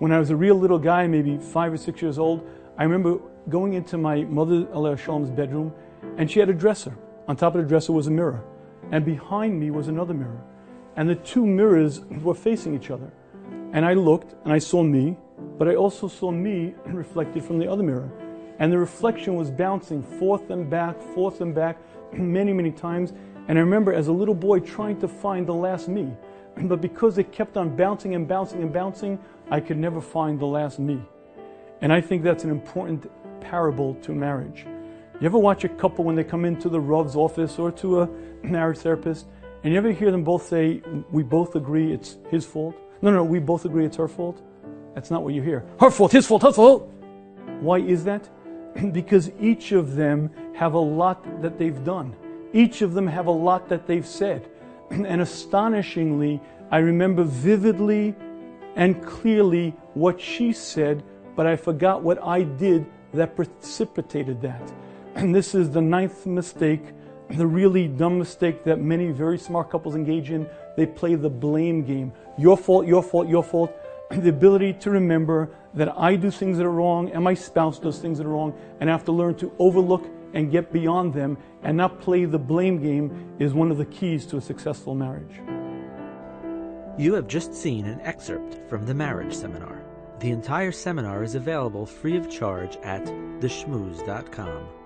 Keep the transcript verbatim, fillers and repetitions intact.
When I was a real little guy, maybe five or six years old, I remember going into my mother, Alea Shalom's, bedroom, and she had a dresser. On top of the dresser was a mirror, and behind me was another mirror. And the two mirrors were facing each other. And I looked, and I saw me, but I also saw me reflected from the other mirror. And the reflection was bouncing forth and back, forth and back, many, many times. And I remember as a little boy trying to find the last me. But because it kept on bouncing and bouncing and bouncing, I could never find the last me. And I think that's an important parable to marriage. You ever watch a couple when they come into the Rav's office or to a marriage therapist, and you ever hear them both say, we both agree it's his fault? No, no, we both agree it's her fault. That's not what you hear. Her fault, his fault, her fault. Why is that? Because each of them have a lot that they've done. Each of them have a lot that they've said. And astonishingly, I remember vividly and clearly what she said, but I forgot what I did that precipitated that. And this is the ninth mistake, the really dumb mistake that many very smart couples engage in. They play the blame game. Your fault, your fault, your fault. The ability to remember that I do things that are wrong and my spouse does things that are wrong, and I have to learn to overlook and get beyond them and not play the blame game is one of the keys to a successful marriage. You have just seen an excerpt from the marriage seminar. The entire seminar is available free of charge at the schmooze dot com.